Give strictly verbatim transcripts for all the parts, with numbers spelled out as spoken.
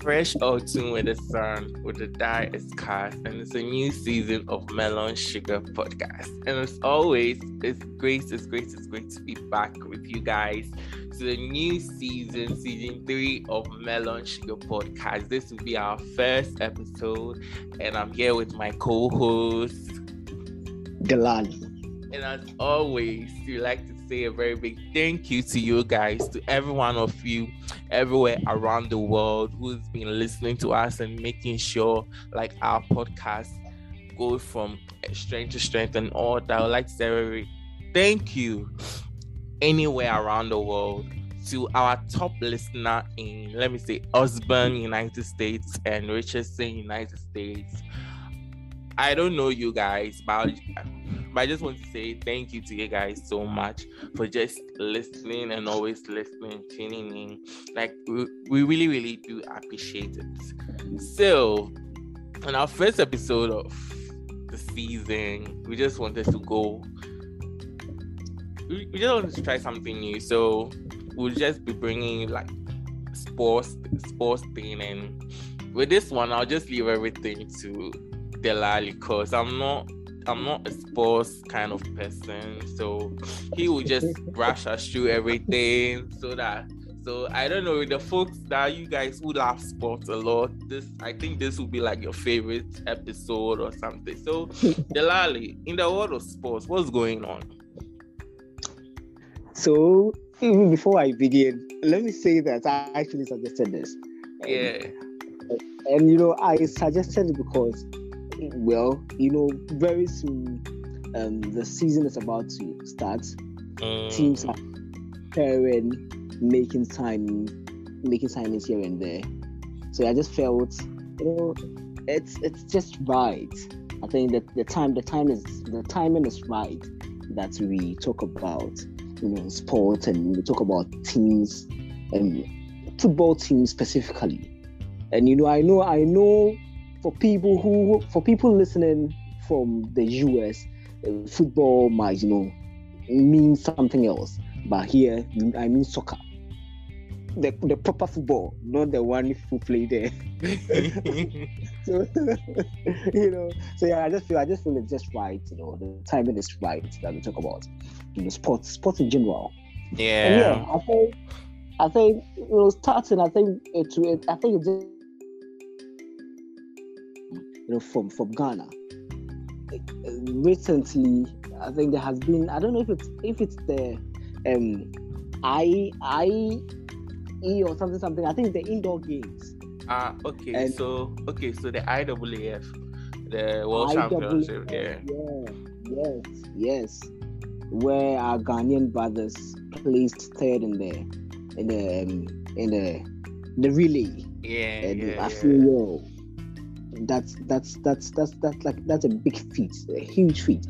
fresh autumn with the sun, with the dye is cast, and it's a new season of Melon Sugar Podcast. And as always, it's great, it's great, it's great to be back with you guys. So the new season, season three of Melon Sugar Podcast. This will be our first episode, and I'm here with my co-host, Galani. And as always, we like to say a very big thank you to you guys, to every one of you, everywhere around the world who's been listening to us and making sure like our podcast goes from strength to strength and all that. I would like to say a very thank you anywhere around the world to our top listener in, let me say, Osborne, United States, and Richardson, United States. I don't know you guys, but But I just want to say thank you to you guys so much for just listening and always listening, tuning in. Like, we, we really, really do appreciate it. So, on our first episode of the season, we just wanted to go... We, we just wanted to try something new. So, we'll just be bringing, like, sports, sports thing. And with this one, I'll just leave everything to Delali because I'm not... I'm not a sports kind of person, so he will just brush us through everything. So that, so I don't know, the folks that you guys who love sports a lot, this I think this will be like your favorite episode or something. So, Delali, in the world of sports, what's going on? So, even before I begin, let me say that I actually suggested this. Yeah, and, and you know, I suggested it because, well, you know, very soon um, the season is about to start. Mm. Teams are preparing, making time, making signings here and there. So I just felt, you know, it's it's just right. I think that the time, the time is, the timing is right that we talk about, you know, sport, and we talk about teams and football teams specifically. And you know, I know, I know. For people who, for people listening from the U S, football might, you know, mean something else. But here, I mean soccer, the the proper football, not the one who play there. So, you know, so yeah, I just feel, I just feel it's just right. You know, the timing is right that we talk about, you know, sports, sports in general. Yeah. And yeah, I think, I think, you know, starting, I think it, it I think it just. You know, from, from Ghana. Recently, I think there has been, I don't know if it's if it's the um I I E or something something. I think the indoor games. Ah, okay. And so okay, so the I A A F, the World I A A F, Championship. Yeah. yeah. Yes. Yes. Where our Ghanaian brothers placed third in the in the um, in the the relay. Yeah. And yeah, I feel yeah. Well, That's that's that's that's that's like that's a big feat, a huge feat,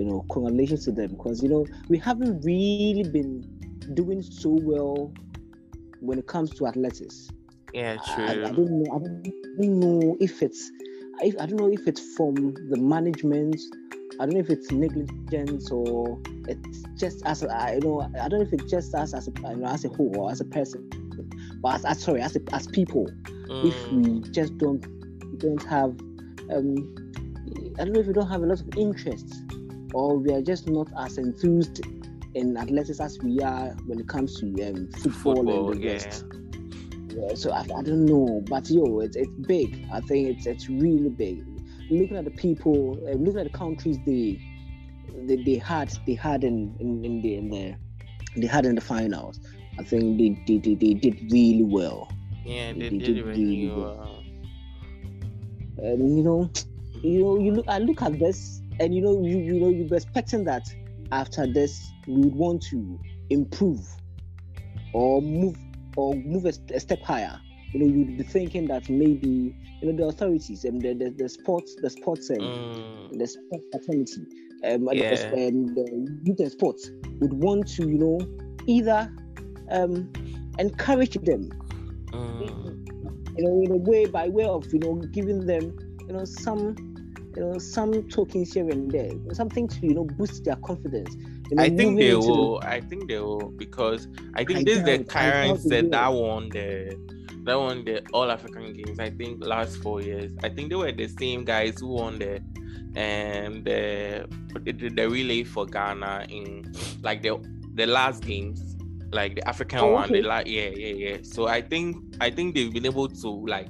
you know. Congratulations to them because you know we haven't really been doing so well when it comes to athletics. Yeah, true. I, I don't know. I don't know if it's. If, I don't know if it's from the management. I don't know if it's negligence or it's just as I you know. I don't know if it's just us as a, you know, as a whole or as a person, but as, as sorry as a, as people, mm. if we just don't. don't have um I don't know if we don't have a lot of interest or we are just not as enthused in athletics as we are when it comes to um, football, football and the yeah. rest. Yeah, so I, I don't know, but yo, it's it's big. I think it's it's really big. Looking at the people, uh, looking at the countries they they, they had they had in, in, in the in the they had in the finals. I think they they, they, they did really well. Yeah, they, they did, did really, really well. well. And you know, you know, you look. I look at this, and you know, you you know, you're expecting that after this, we would want to improve or move or move a, a step higher. You know, you'd be thinking that maybe you know the authorities and the the, the sports, the sports and mm. the sports fraternity, um, yeah. and the youth and sports would want to you know either um, encourage them. Mm. You know, in a way, by way of you know, giving them you know some, you know, some tokens here and there, something to you know boost their confidence. You know, I think they will. The... I think they will because I think I this is the current set that won the that won the All African Games, I think last four years. I think they were the same guys who won the and the the relay for Ghana in like the the last games, like the African oh, one. Okay. The last, yeah, yeah, yeah. So I think I think they've been able to like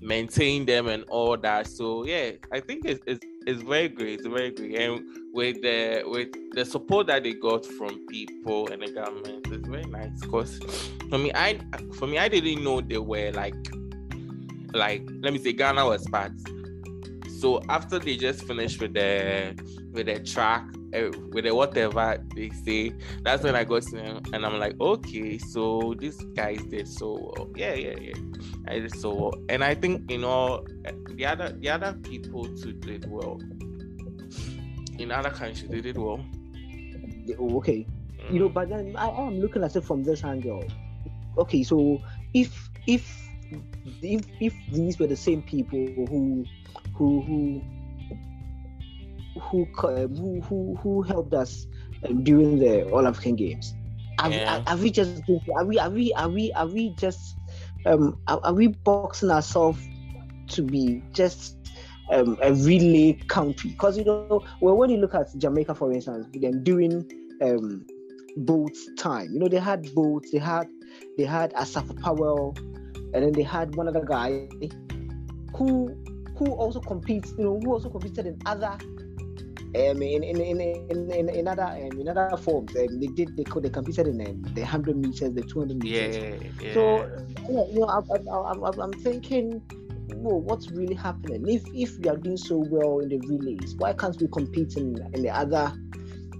maintain them and all that. So yeah, I think it's it's, it's very great, it's very great, and with the with the support that they got from people and the government, it's very nice. Because for me, I for me I didn't know they were like like let me say Ghana was part. So after they just finished with the with the track, with the whatever they say, that's when I got to them and I'm like, okay, so these guys did so well. Yeah, yeah, yeah. I did so well. And I think, you know, the other the other people too did well. In other countries, they did well. Oh, okay. Mm. You know, but then I am looking at it from this angle. Okay, so if if if if these were the same people who who who Who, who who who helped us during the All African Games? Are, yeah. we, are, are we just are we are we are we are we just um are, are we boxing ourselves to be just um, a relay country? Because you know, well, when you look at Jamaica, for instance, then during um Bolt's time, you know, they had Bolt, they had they had Asafa Powell, and then they had one other guy who who also competes, you know, who also competed in other. Um, in, in, in, in, in, in other um, in other forms, um, they did they could they competed in um, the hundred meters, the two hundred meters. Yeah, yeah. So you know, I, I, I, I'm thinking, whoa, what's really happening? If if we are doing so well in the relays, why can't we compete in, in the other,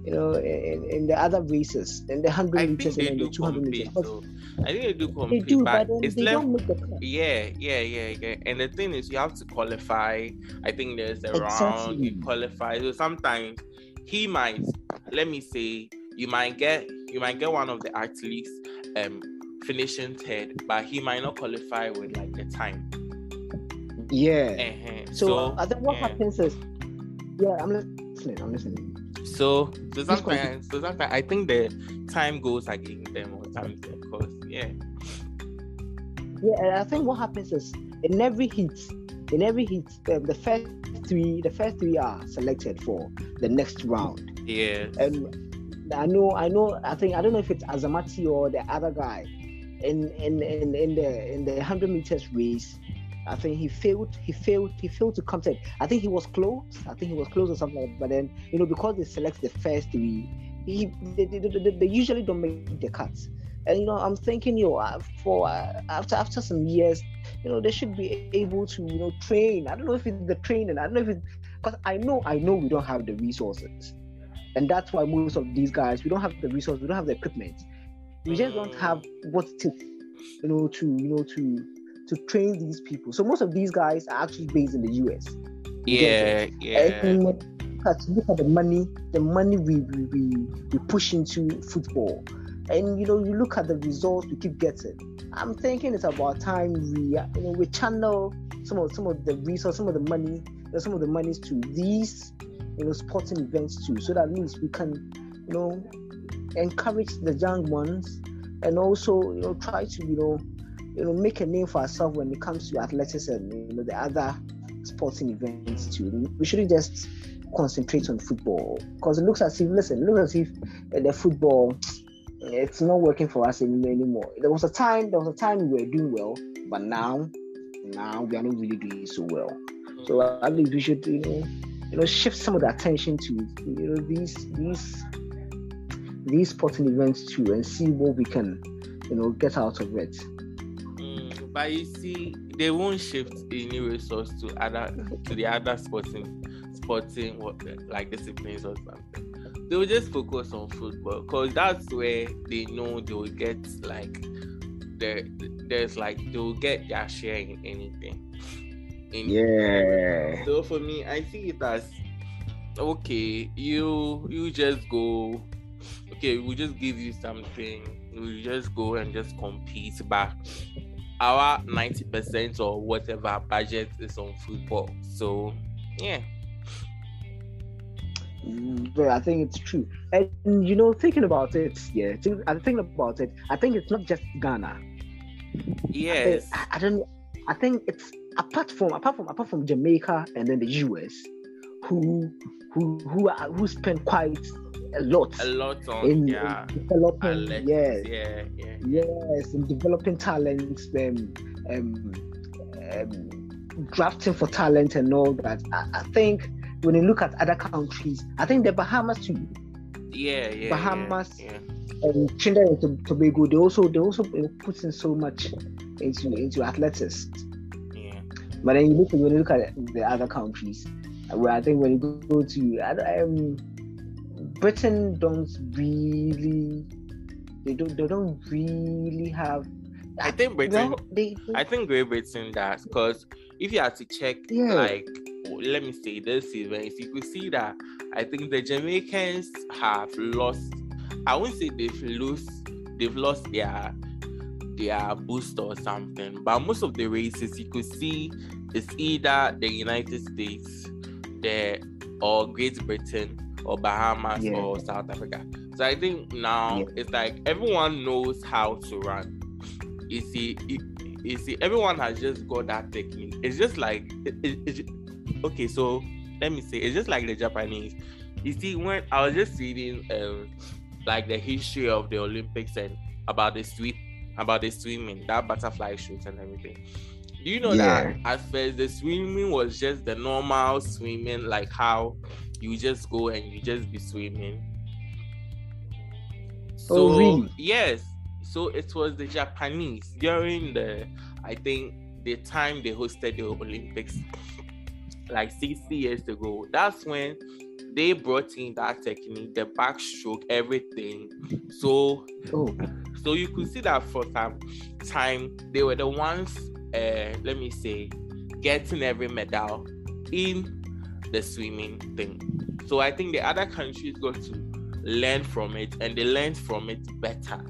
you know, in, in the other races, in the hundred meters and the two hundred meters? So. I think they do compete, they do, but, but it's they left, don't make the cut. Yeah, yeah, yeah, yeah. And the thing is, you have to qualify. I think there's a exactly. round you qualify. So sometimes he might, let me say, you might get you might get one of the athletes um finishing third, but he might not qualify with like the time. Yeah. Uh-huh. So, so I think what yeah. happens is, yeah, I'm listening. I'm listening. So, so sometimes, so sometimes I think the time goes against them or something. Because yeah, yeah. And I think what happens is in every heat, in every heat, um, the first three, the first three are selected for the next round. Yeah. And I know, I know. I think I don't know if it's Azamati or the other guy in in in, in the in the one hundred meters race. I think he failed. He failed. He failed to come to it. I think he was close. I think he was close or something. Like that. But then, you know, because they select the first three, he they, they, they, they usually don't make the cuts. And you know, I'm thinking, you know, for uh, after after some years, you know, they should be able to, you know, train. I don't know if it's the training. I don't know if it's because I know I know we don't have the resources, and that's why most of these guys we don't have the resources. We don't have the equipment. We just don't have what it takes, you know, to you know to. to train these people. So most of these guys are actually based in the U S. Yeah, yeah. And look at the money, the money we, we we push into football. And you know, you look at the results we keep getting. I'm thinking it's about time we you know we channel some of some of the resources, some of the money, some of the monies to these, you know, sporting events too. So that means we can, you know, encourage the young ones and also, you know, try to, you know, you know, make a name for ourselves when it comes to athleticism, you know, the other sporting events too. We shouldn't just concentrate on football because it looks as if, listen, it looks as if the football, it's not working for us anymore. There was a time, there was a time we were doing well, but now, now we are not really doing so well. So I think we should, you know, you know, shift some of the attention to, you know, these these these sporting events too, and see what we can, you know, get out of it. But you see, they won't shift any resource to other to the other sporting sporting like disciplines or something. They will just focus on football because that's where they know they will get like the there's like they will get their share in anything. In yeah. So for me, I see it as okay. You you just go. Okay, we'll just give you something. We'll just go and just compete back. Our ninety percent or whatever budget is on football. So, yeah. But I think it's true. And, you know, thinking about it, yeah, I'm thinking about it, I think it's not just Ghana. Yes. I, I, I don't. I think it's apart from apart from apart from Jamaica and then the U S, who who who are, who spend quite a lot, a lot on in, yeah, in developing, Alex, yes, yeah, yeah, yes, in developing talents, um, um, um, drafting for talent and all that. I, I think when you look at other countries, I think the Bahamas too. Yeah, yeah, Bahamas yeah, yeah. and Trinidad and Tobago. They also they also put in so much into into athletics. Yeah. But then you look when you look at the other countries, where I think when you go to um, Britain, don't really they don't they don't really have. I think Britain. No, they, they, I think Great Britain does, because if you had to check, yeah. like. Let me say this season, if you could see that, I think the Jamaicans have lost. I wouldn't say they've lost. They've lost their their boost or something. But most of the races you could see is either the United States, the or Great Britain, or Bahamas, yeah. or South Africa. So I think now yeah. it's like everyone knows how to run. You see, you, you see, everyone has just got that technique. It's just like it, it, it's. Okay, so let me say it's just like the Japanese. You see, when I was just reading um, like the history of the Olympics and about the sweep, about the swimming, that butterfly shoot and everything. Do you know yeah. that at first the swimming was just the normal swimming, like how you just go and you just be swimming. So oh, really? Yes, so it was the Japanese during the, I think the time they hosted the Olympics. Like sixty years ago, that's when they brought in that technique, the backstroke, everything. So, oh. so you could see that for some time they were the ones, uh, let me say, getting every medal in the swimming thing. So I think the other countries got to learn from it, and they learned from it better.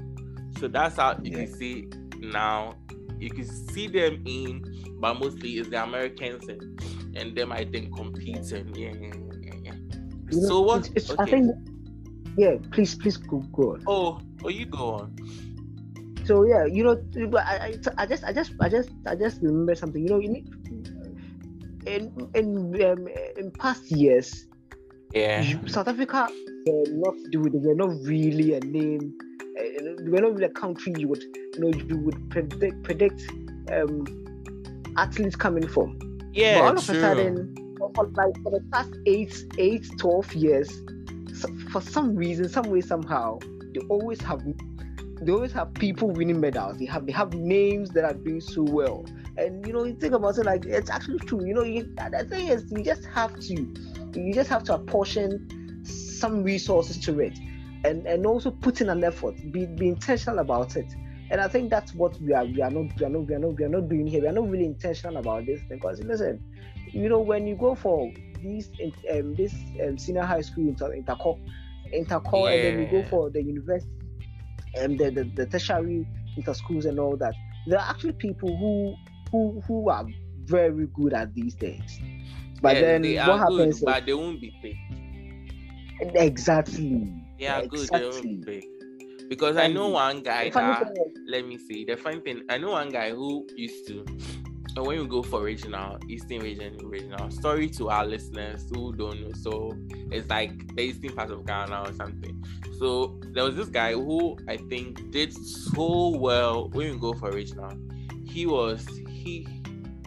So that's how you yeah. can see now. You can see them in, but mostly it's the Americans and. And them, I think, competing. Yeah, yeah, yeah, yeah. You know, so what? It's, it's, okay. I think. Yeah, please, please go, go on. Oh, oh, you go on. So yeah, you know, I, I, I just, I just, I just, I just remember something. You know, in in in, um, in past years, yeah, South Africa were not doing. They were not really a name. They were not really a country you would, you know, you would predict predict um, athletes coming from. Yeah, but all of true. a sudden, for, like, for the past eight, eight, twelve years, so for some reason, some way, somehow, they always have, they always have people winning medals. They have, they have names that are doing so well. And you know, you think about it, like it's actually true. You know, you, the thing is, you just have to, you just have to apportion some resources to it, and and also put in an effort, be be intentional about it. And I think that's what we are. We are not. We are not. We are not. We are not doing here. We are not really intentional about this thing. Because listen, you know, when you go for these, um, this um, senior high school inter intercore, intercore, yeah. and then you go for the university and the, the the tertiary inter schools and all that, there are actually people who who who are very good at these things. But yeah, then they what are happens? Good, but they won't be paid. Exactly. They are exactly. good. They won't be paid. Because I know one guy that, let me see, the funny thing, I know one guy who used to, when you go for regional, Eastern region, regional, sorry to our listeners who don't know, so it's like the eastern part of Ghana or something. So there was this guy who I think did so well when you go for regional. He was, he,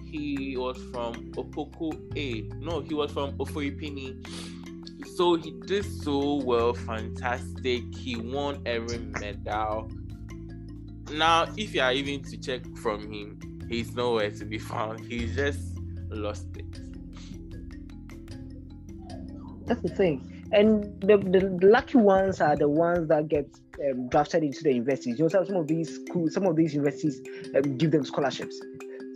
he was from Opoku A, no, he was from Ofoipini. So he did so well, fantastic. He won every medal. Now, if you are even to check from him, he's nowhere to be found. He's just lost it. That's the thing. And the, the, the lucky ones are the ones that get um, drafted into the universities. You know, some of these schools, some of these universities um, give them scholarships,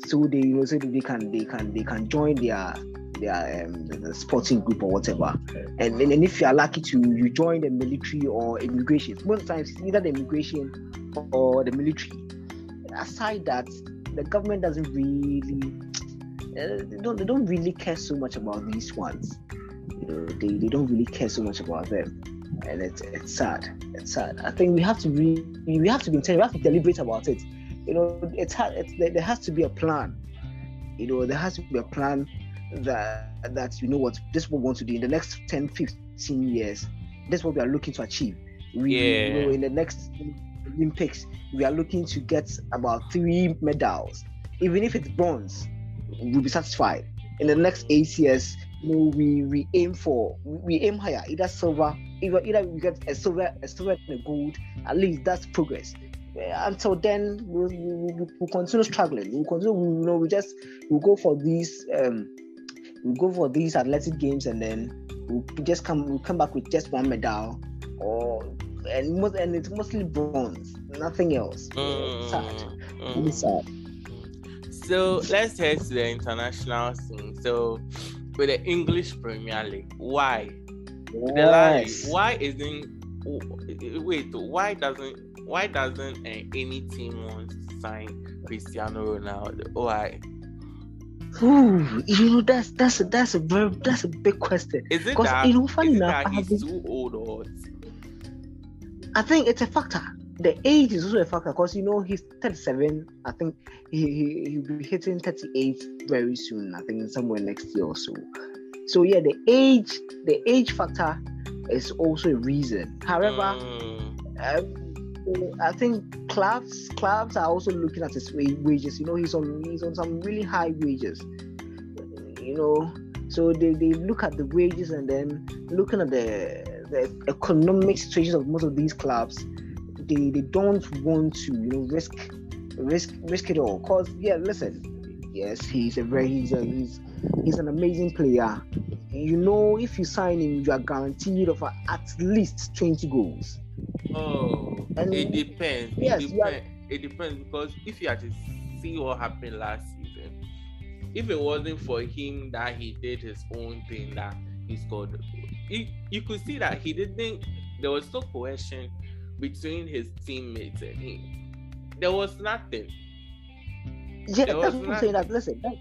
so they you know, so they can they can they can join their. Their um, the sporting group or whatever, and, and and if you are lucky to you join the military or immigration. Most times it's either the immigration or the military. Aside that, the government doesn't really uh, they don't they don't really care so much about these ones. You know, they, they don't really care so much about them, and it's it's sad. It's sad. I think we have to really we have to be we have to deliberate about it. you know, it's, it's there has to be a plan. You know, there has to be a plan that, that you know what, this is what we want to do in the next ten, fifteen years. This is what we are looking to achieve. We, yeah. You know, in the next Olympics, we are looking to get about three medals. Even if it's bronze, we'll be satisfied. In the next eight years, you know, we, we aim for, we aim higher, either silver, either, either we get a silver, a silver and a gold, at least that's progress. Until then, we'll, we'll, we'll continue struggling. We'll continue, we'll, you know, we just, we'll go for these, um, we'll go for these athletic games, and then we'll just come, we'll come back with just one medal, or, and, most, and it's mostly bronze, nothing else. Mm, sad, mm. Really sad. So let's head to the international scene. So with the English Premier League, why? Yes. The why isn't wait? Why doesn't why doesn't any team want to sign Cristiano Ronaldo? Why? Ooh, you know that's that's that's a very that's a big question. Is it that, you know, funny is it enough, that he's been, too old or? I think it's a factor. The age is also a factor, because you know he's thirty-seven. I think he, he he'll be hitting thirty-eight very soon. I think somewhere next year or so. So yeah, the age the age factor is also a reason. However, mm. uh, I think clubs clubs are also looking at his wages. You know, he's on he's on some really high wages. You know, so they, they look at the wages, and then looking at the the economic situations of most of these clubs. They, they don't want to, you know, risk risk risk it all. Cause yeah, listen, yes, he's a very he's a, he's he's an amazing player. You know, if you sign him, you are guaranteed of uh, at least twenty goals. Oh, and it depends. Yes, it, depends. Are... it depends because if you actually see what happened last season, if it wasn't for him that he did his own thing that he scored, you you could see that he didn't. There was no coercion between his teammates and him. There was nothing. Yeah, there that's what nothing. I'm saying. That listen, that,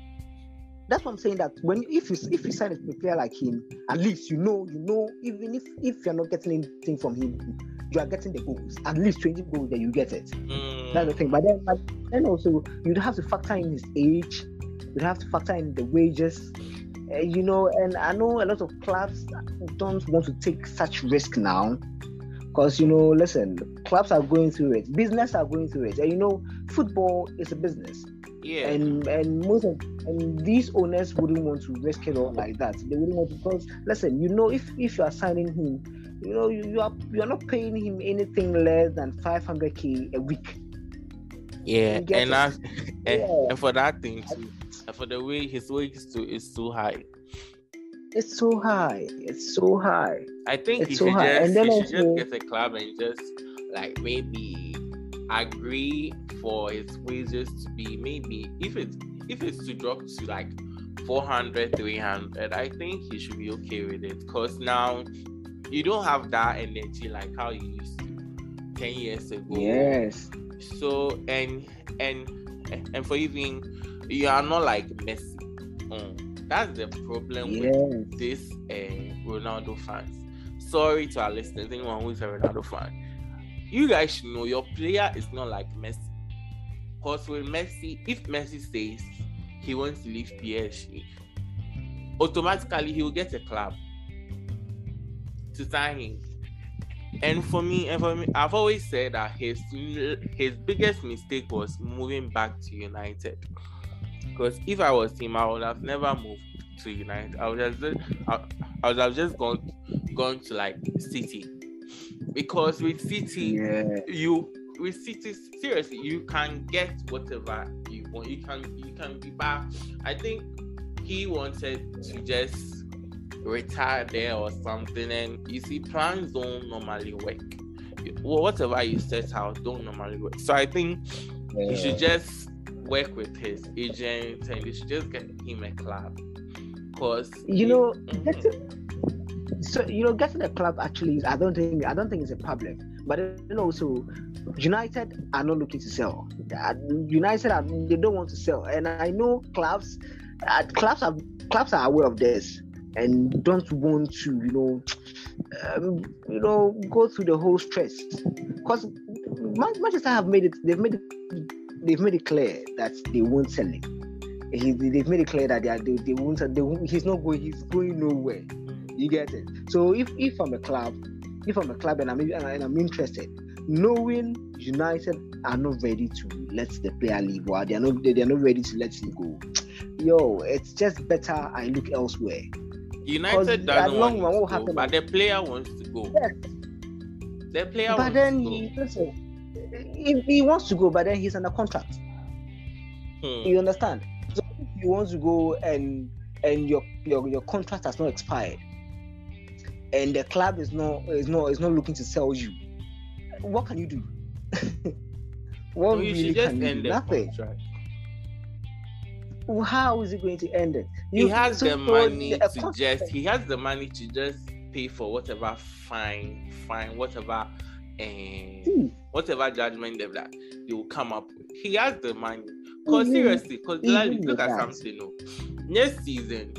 that's what I'm saying. That when if you if you sign a player like him, at least you know you know even if, if you're not getting anything from him, you are getting the goals. At least twenty goals that you get it. Mm. That's the thing. But then, but then also you'd have to factor in his age. You'd have to factor in the wages. Uh, you know, and I know a lot of clubs don't want to take such risk now. Because, you know, listen, clubs are going through it. Business are going through it. And, you know, football is a business. Yeah. And and most of and these owners wouldn't want to risk it all like that. They wouldn't want to, because, listen, you know, if, if you are signing him, you know, you, you are you are not paying him anything less than five hundred K a week. Yeah. And, I, and, yeah. and for that thing, too. And for the way his wages too is too high. It's so high. It's so high. I think it's he, so should, high. Just, and then he also, should just get a club and just like maybe agree for his wages to be maybe if it's if it's to drop to like four hundred, three hundred. I think he should be okay with it, because now you don't have that energy like how you used to ten years ago. Yes. So and and and for even you are not like Messi. Mm. That's the problem yes. with this uh, Ronaldo fans. Sorry to our listeners, anyone who is a Ronaldo fan. You guys should know your player is not like Messi. Because with Messi, if Messi says he wants to leave P S G, automatically he will get a club to sign him. And for me, and for me, I've always said that his his biggest mistake was moving back to United. Because if I was him, I would have never moved to United. I would have just, I, I would have just gone, gone to like City. Because with City, yeah. you with City seriously, you can get whatever you want. You can you can be back. I think he wanted to just retire there or something. And you see, plans don't normally work. Whatever you set out don't normally work. So I think yeah. you should just work with his agent, and you should just get him a club, because you know he, mm-hmm. so you know getting a club actually I don't think I don't think it's a problem. But then also United are not looking to sell. United are, they don't want to sell, and I know clubs uh, clubs are clubs are aware of this and don't want to you know um, you know go through the whole stress, because Manchester have made it they've made it they've made it clear that they won't sell him. He, they've made it clear that they are, they, they won't. They won't, he's not going. He's going nowhere. You get it. So if, if I'm a club, if I'm a club and I'm and I'm interested, knowing United are not ready to let the player leave, or they are not they are not ready to let him go. Yo, it's just better I look elsewhere. United doesn't want to go, but like, the player wants to go. Yes. The player but wants then to he, go. Listen, he, he wants to go, but then he's under contract. Hmm. You understand? So if he wants to go and and your, your your contract has not expired, and the club is not is not is not looking to sell you, what can you do? What so you really should just can end you do? Nothing. Contract. How is it going to end it? You he has the money the, to just. He has the money to just pay for whatever fine, fine, whatever, and uh, mm. whatever judgment that they will come up with. He has the money. Cause mm-hmm. seriously, cause mm-hmm. like, look at something. You know, next season,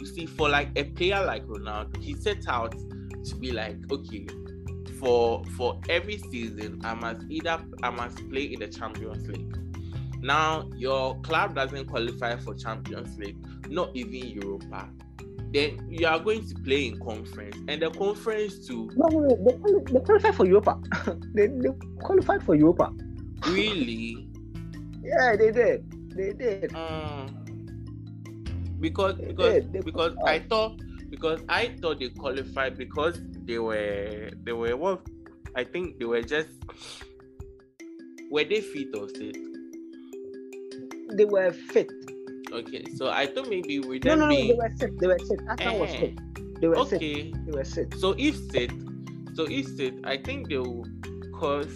you see, for like a player like Ronaldo, he set out to be like, okay, for for every season, I must either I must play in the Champions League. Now your club doesn't qualify for Champions League, not even Europa. Then you are going to play in conference, and the conference too. No, no, no. They, they qualify for Europa. they, they qualified for Europa. Really? Yeah, they did. They did. Uh, because they because did. They because qualified. I thought because I thought they qualified because they were they were what I think they were just were they fit or sick? They were fit. Okay, so I thought maybe we no, no, no, be... they were fit. They were fit. Arsenal eh. was fit. They were okay. Fit. They were fit. So if fit, so if fit, I think they will cause.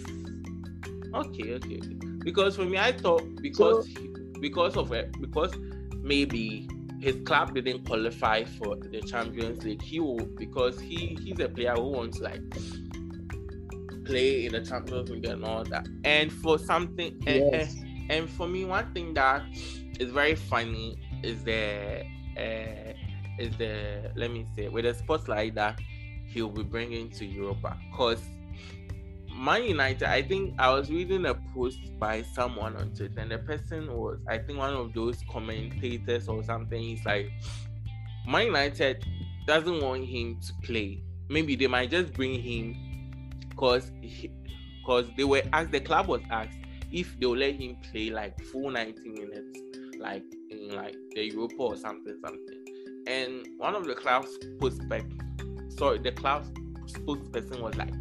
Okay, okay, okay. Because for me, I thought because so... because of it, because maybe his club didn't qualify for the Champions League. He will because he he's a player who wants like play in the Champions League and all that. And for something. Yes. Eh, eh, And for me, one thing that is very funny is the uh, is the let me say with a spotlight that he'll be bringing to Europa. Cause Man United, I think I was reading a post by someone on Twitter, and the person was, I think, one of those commentators or something. He's like, Man United doesn't want him to play. Maybe they might just bring him, cause he, cause they were asked, the club was asked, if they'll let him play like full ninety minutes, like in like the Europa or something, something. And one of the club's prospect, sorry, the club's spokesperson was like,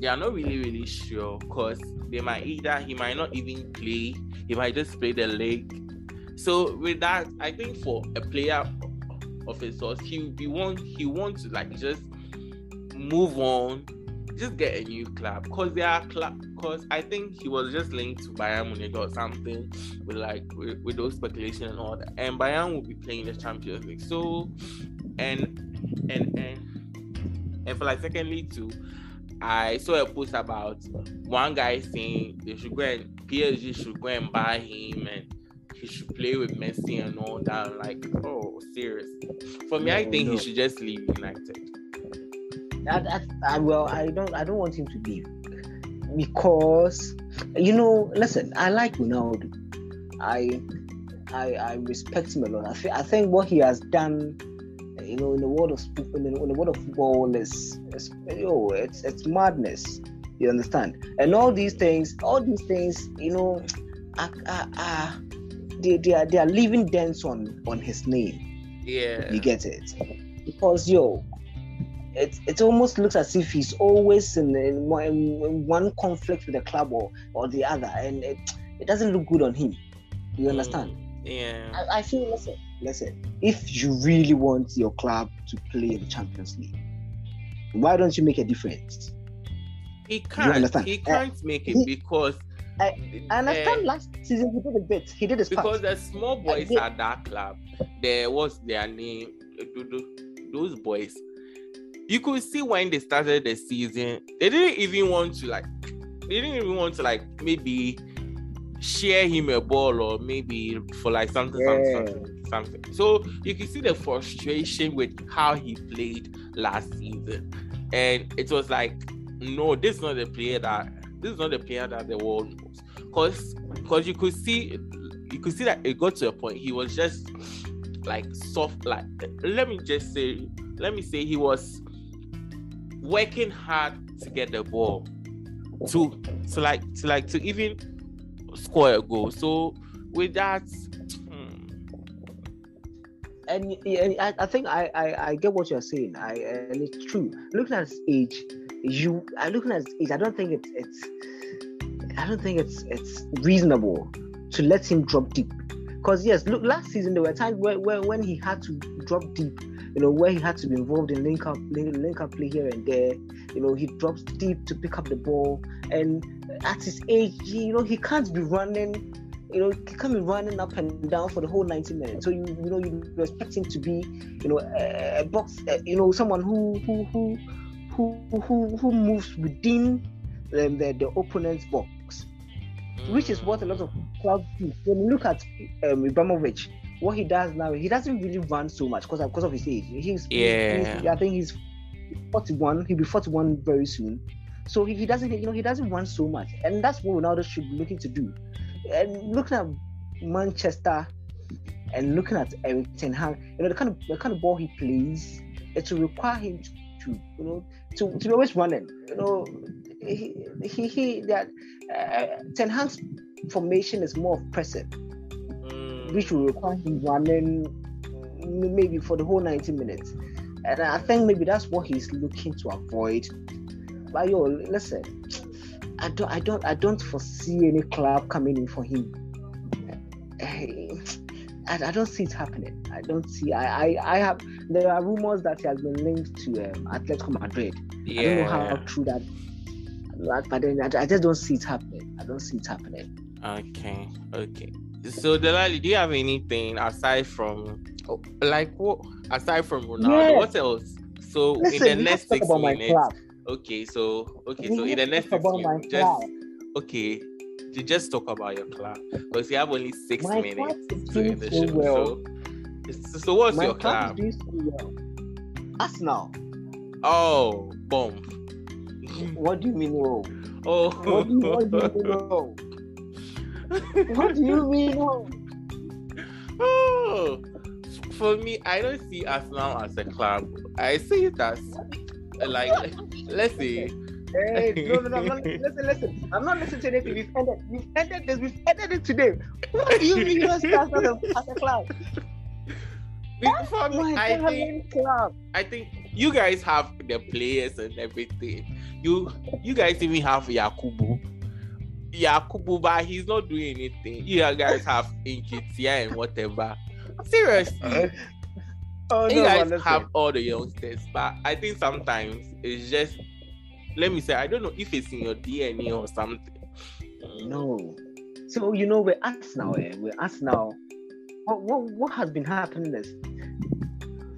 they are not really, really sure, because they might either, he might not even play, he might just play the league. So with that, I think for a player of his source, he would be one, he wants to like just move on, just get a new club, because they are club because I think he was just linked to Bayern Munich or something with like with, with those speculation and all that, and Bayern will be playing the Champions League. So and and and and for like secondly too, I saw a post about one guy saying they should go and P S G should go and buy him and he should play with Messi and all that. I'm like, oh, seriously, for me, no, I think no. he should just leave United. I, I, I, well, I don't. I don't want him to leave because, you know. Listen, I like Ronaldo. I, I, I respect him a lot. I, th- I think what he has done, you know, in the world of in the, in the world of football is, is oh, it's it's madness. You understand? And all these things, all these things, you know, are, are, are they, they are they are leaving dents on on his name. Yeah, you get it? Because yo. It it almost looks as if he's always in, in, one, in one conflict with the club or, or the other, and it, it doesn't look good on him. You understand? Mm, yeah. I, I feel listen, listen. If you really want your club to play in the Champions League, why don't you make a difference? He can't. You understand? He can't uh, make it he, because. I, I understand. Uh, last season he did a bit. He did his because part. The small boys did, at that club, there was their name. Those boys. You could see when they started the season, they didn't even want to like, they didn't even want to like maybe share him a ball or maybe for like something, yeah. something, something, something. So you could see the frustration with how he played last season, and it was like, no, this is not the player that this is not the player that the world knows. because because you could see you could see that it got to a point he was just like soft, like let me just say let me say he was working hard to get the ball to to like to like to even score a goal. So with that, And, and I, I think I, I, I get what you're saying. I and it's true. Looking at his age, you I looking at his age. I don't think it's it's I don't think it's it's reasonable to let him drop deep. Because yes, look, last season there were times where, where when he had to drop deep, you know, where he had to be involved in link up link, link up play here and there. You know, he drops deep to pick up the ball, and at his age, you know, he can't be running. You know, he can't be running up and down for the whole ninety minutes. So you, you know, you expect him to be, you know, a box, a, you know, someone who who who who who, who moves within the, the the opponent's box, which is what a lot of clubs do. When you look at um, Ibrahimovic, what he does now, he doesn't really run so much because because of his age. He's, yeah. he's I think he's forty-one. He'll be forty-one very soon. So he, he doesn't, you know, he doesn't run so much, and that's what Ronaldo should be looking to do. And looking at Manchester and looking at Erik ten Hag, you know, the kind of the kind of ball he plays, it will require him to, you know, to, to be always running. You know, he he, he that uh, Ten Hag's formation is more of pressing, mm. which will require him running maybe for the whole ninety minutes. And I think maybe that's what he's looking to avoid. But yo, listen. I don't, I don't, I don't foresee any club coming in for him. I, I don't see it happening. I don't see. I, I, I have. There are rumors that he has been linked to um, Atletico Madrid. Yeah. I don't know how true that. But then I, I just don't see it happening. I don't see it happening. Okay, okay. So Delali, do you have anything aside from, like, what aside from Ronaldo? Yes. What else? So Listen, in the next six minutes. Okay, so okay, so in the next minutes, just okay, you just talk about your club because you have only six my minutes to end the so show. Well. So, so what's my your club? club? So well. Arsenal. Oh, bomb. What do you mean, no? Oh, what do you, what do you mean, no? What do you mean, no? Oh, for me, I don't see Arsenal as a club. I see it as like. Let's see. Hey, no, no, no. I'm not, listen, listen. I'm not listening to anything. We've ended. We've ended this. We've ended it today. What do you mean you're stars as a, as a club? Before me, I think. Club. I think you guys have the players and everything. You, you guys even have Yakubu. Yakubu, but he's not doing anything. You guys have Nketiah and whatever. Seriously. Oh, you no, guys man, have all the youngsters, but I think sometimes it's just, let me say, I don't know if it's in your D N A or something. No. So, you know, we're us now, eh? We're us now. What, what, what has been happening is,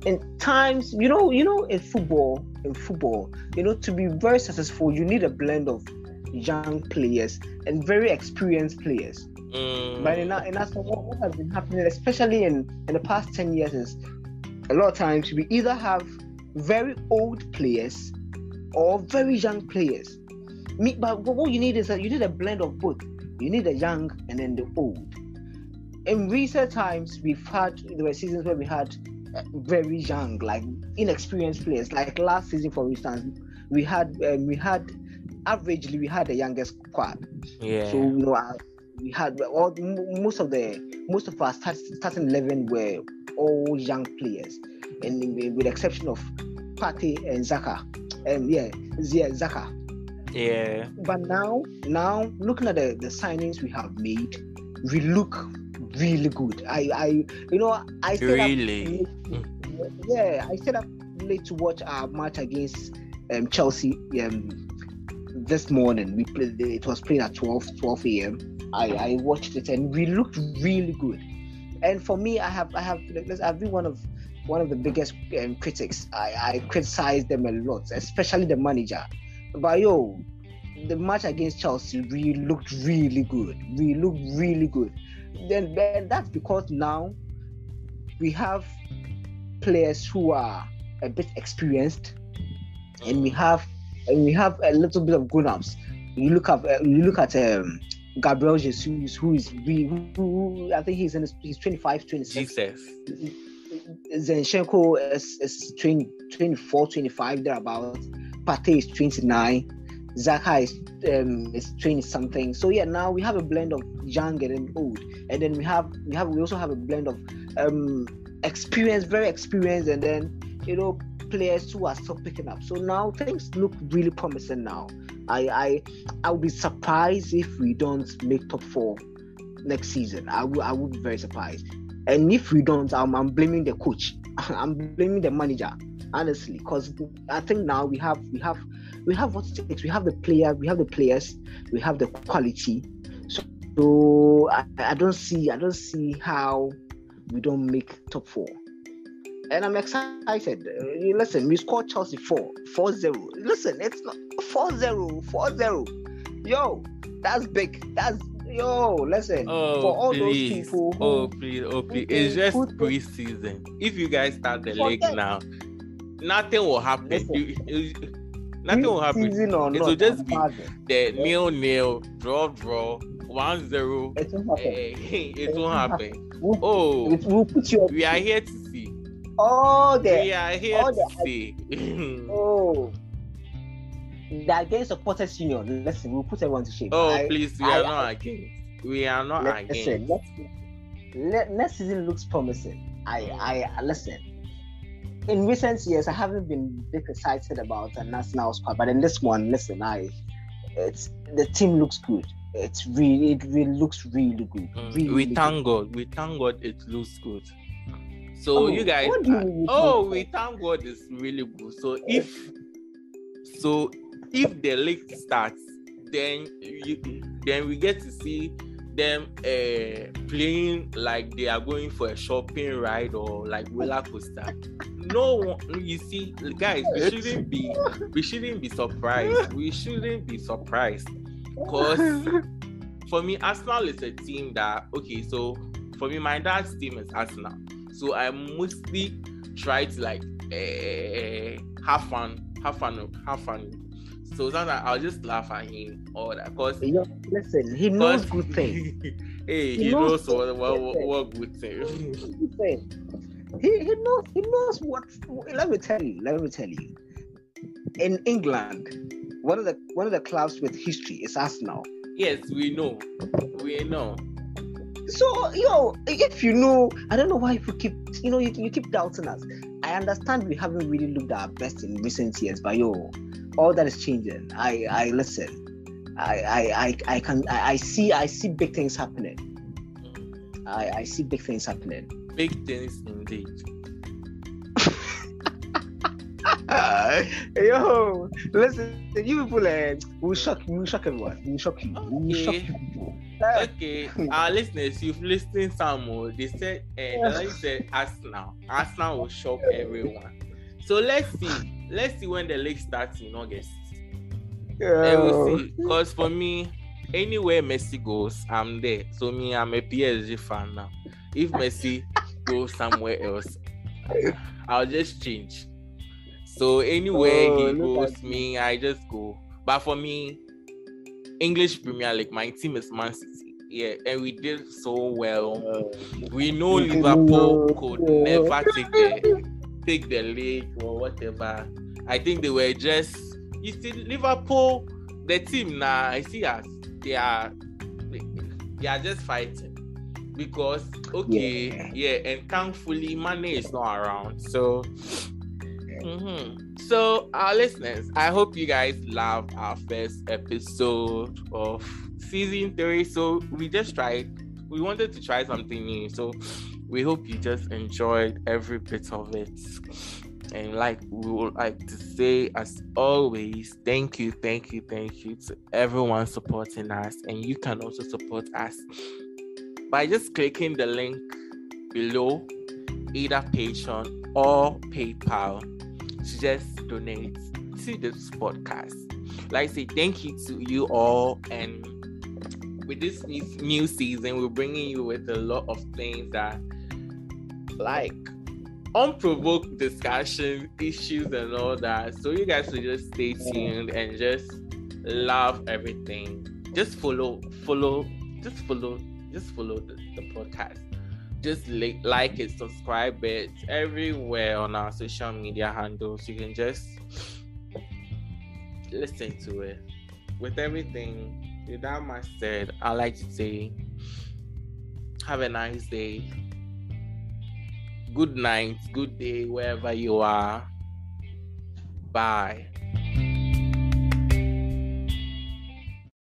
in times, you know, you know, in football, in football, you know, to be very successful, you need a blend of young players and very experienced players. Mm. But in, in us, what, what has been happening, especially in, in the past ten years, is a lot of times we either have very old players or very young players. But what you need is that you need a blend of both. You need the young and then the old. In recent times, we've had there were seasons where we had very young, like inexperienced players. Like last season, for instance, we had um, we had averagely we had the youngest squad. Yeah. So you know we had all most of the most of our start, starting eleven were all young players, and with the exception of Partey and Zaha, and yeah, yeah, Zaha. Yeah. But now, now looking at the, the signings we have made, we look really good. I, I, you know, I said really, up, yeah, I said I'm late to watch our match against um, Chelsea. Um, this morning we played. It was played at twelve a.m. I, I watched it and we looked really good. And for me, I have, I have, I've been one of, one of the biggest um, critics. I, I criticize them a lot, especially the manager. But yo, the match against Chelsea, we looked really good. We looked really good. Then, then that's because now we have players who are a bit experienced, and we have, and we have a little bit of grown-ups. You look at, you look at um, Gabriel Jesus, who is who, who, I think he's in his, he's twenty-five, twenty-six. Jesus. Zinchenko is, is twenty, twenty-four, twenty-five, thereabouts. Partey is twenty-nine. Zaha is, um, is twenty something. So yeah, now we have a blend of young and old, and then we have we have we also have a blend of um, experience, very experienced, and then you know players who are still picking up. So now things look really promising. Now I I I would be surprised if we don't make top four next season. I would I would be very surprised. And if we don't, I'm, I'm blaming the coach. I'm blaming the manager, honestly, because I think now we have we have. We have what it takes. We have the player. We have the players. We have the quality. So, so I, I don't see. I don't see how we don't make top four. And I'm excited. Listen, we scored Chelsea four, four zero. Listen, it's not four zero, four zero. Yo, that's big. That's yo. Listen, oh, for all please. those people. Who, oh please, oh please. Who, it's just preseason. If you guys start the league now, nothing will happen. Listen, you, you, Nothing will happen. It will just be the nil nil, draw draw, one zero. It won't happen. It, it won't happen. happen. We'll, oh, it will put you. We are here to see. Oh, the, we are here to the, see. Oh, the against supporters union. Listen, we'll put everyone to shame. Oh, I, please, we I, are I, not against. We are not against. Listen, next season looks promising. I, I listen. In recent years, I haven't been big excited about a national squad, but in this one, listen, I, it's the team looks good. It's really, it really looks really good. Really, we thank God. We thank God. It looks good. So oh, you guys, you oh, we thank God. It's really good. So if, so if the league starts, then you, then we get to see them uh, playing like they are going for a shopping ride or like roller coaster. No one, you see, guys, we shouldn't be, we shouldn't be surprised. We shouldn't be surprised, because for me, Arsenal is a team that okay. So for me, my dad's team is Arsenal, so I mostly try to like uh, have fun, have fun, have fun. So sometimes I'll just laugh at him or that, because you know, listen, he knows good things. hey, he, he knows, knows what, what, what, what good things. He he knows he knows what. Let me tell you. Let me tell you. In England, one of the one of the clubs with history is Arsenal. Yes, we know. We know. So yo, if you know, I don't know why you keep you know you, you keep doubting us. I understand we haven't really looked at our best in recent years, but yo, all that is changing. I I listen. I I I, I can I, I see I see big things happening. I I see big things happening. Big things indeed. uh, yo, listen, you people, uh, we'll shock, we'll shock everyone, we'll shock you, we'll shock people. Okay, our listeners, you've listened some more. They said, uh, the lady said, Arsenal, Arsenal will shock everyone. So let's see, let's see when the league starts in August. Yeah, we'll see. Because for me, anywhere Messi goes, I'm there. So me, I'm a P S G fan now. If Messi goes somewhere else, I'll just change. So anywhere oh, he goes, me, I just go. But for me, English Premier League, my team is Man City. Yeah, and we did so well. We know Liverpool could never take the take the league or whatever. I think they were just you see Liverpool, the team now. Nah, I see us. They are they are just fighting. Because okay, yeah. yeah, and thankfully Mane is not around. So, mm-hmm. so our listeners, I hope you guys loved our first episode of season three. So we just tried, we wanted to try something new. So we hope you just enjoyed every bit of it. And like we would like to say, as always, thank you, thank you, thank you to everyone supporting us, and you can also support us by just clicking the link below, either Patreon or PayPal, to just donate to this podcast. Like I say, thank you to you all. And with this new season, we're bringing you with a lot of things that, like, unprovoked discussion, issues, and all that. So you guys should just stay tuned and just love everything. just follow, follow, just follow, just follow the, the podcast. Just like, like it, subscribe it everywhere on our social media handles. You can just listen to it. With everything, with that much said, I'd like to say, have a nice day. Good night, good day, wherever you are. Bye.